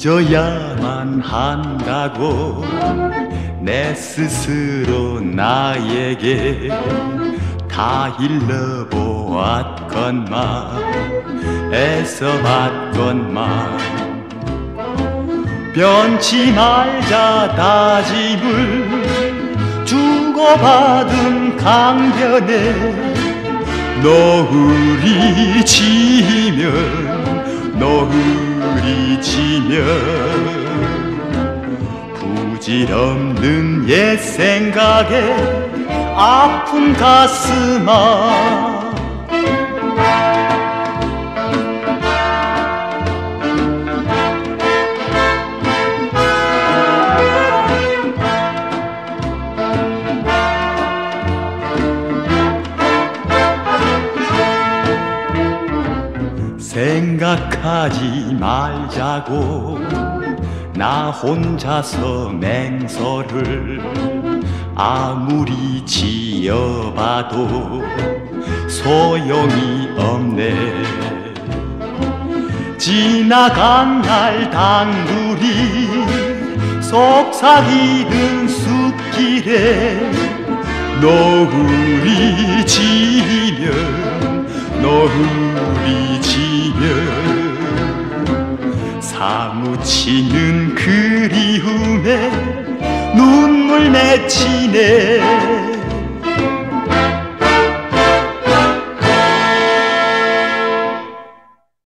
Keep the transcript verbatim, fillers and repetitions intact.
잊어야만 한다고 내 스스로 나에게 다 일러보았건만 애써봤건만 변치 말자 다짐을 주고받은 강변에 노을이 지면 노을이 지면 부질없는 옛 생각에 아픈 가슴아 생각하지 말자고 나 혼자서 맹서를 아무리 지어봐도 소용이 없네 지나간 날 단둘이 속삭이는 숲길에 노을이 지면 노을이 지면 사무치는 그리움에 눈물 맺히네.